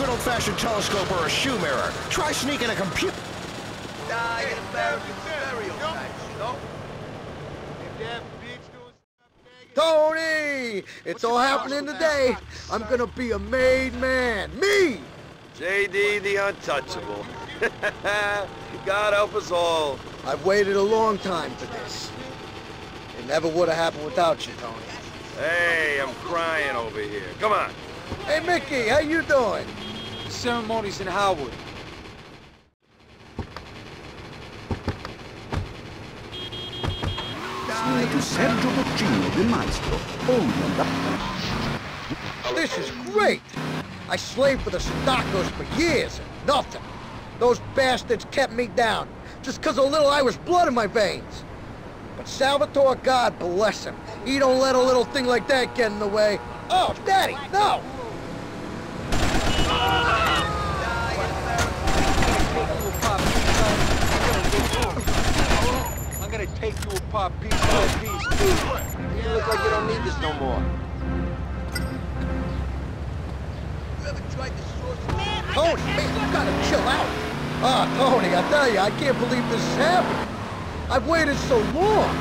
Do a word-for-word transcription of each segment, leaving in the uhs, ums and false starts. good old-fashioned telescope or a shoe mirror. Try sneaking a computer. Uh, it's very, very old fashioned, you know? Tony! It's all happening today. I'm gonna be a made man. Me! J D the Untouchable. God help us all. I've waited a long time for this. It never would have happened without you, Tony. Hey, I'm crying over here. Come on. Hey, Mickey, how you doing? The ceremony's in Howard. Sergio Boccino, the maestro, only that. This is great! I slaved for the Stacos for years and nothing. Those bastards kept me down, just because of little Irish blood in my veins. But Salvatore, God bless him, he don't let a little thing like that get in the way. Oh, Daddy, no! I'm gonna take you apart piece by piece, dude. You look like you don't need this no more. You ever tried to source it? Tony, man, you gotta chill out. Ah, oh, Tony, I tell you, I can't believe this is happening. I've waited so long.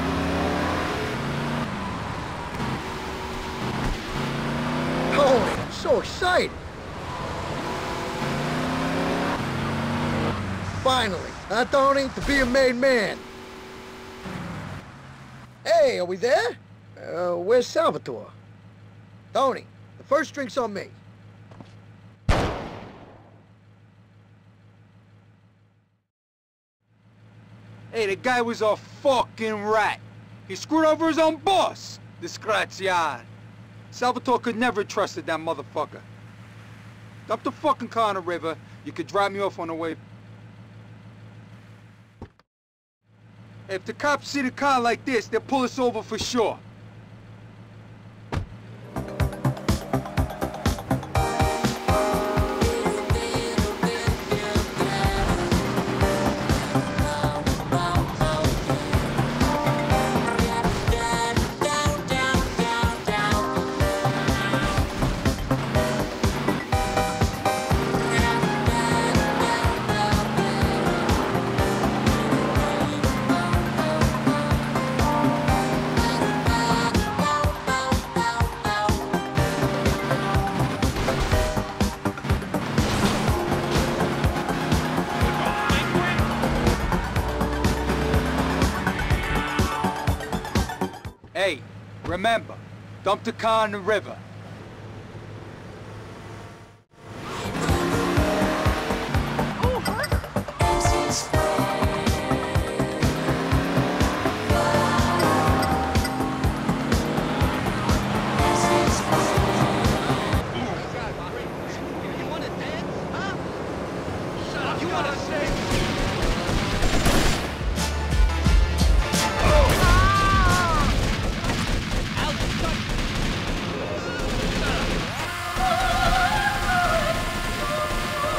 Tony, I'm so excited. Finally, huh, Tony? To be a made man. Hey, are we there? Uh, where's Salvatore? Tony, the first drink's on me. Hey, the guy was a fucking rat. He screwed over his own boss. Disgraziato. Salvatore could never have trusted that motherfucker. Dump the fucking car in the river. You could drive me off on the way. If the cops see the car like this, they'll pull us over for sure. Hey, remember, dump the car in the river. You wanna dance, huh? You wanna sing?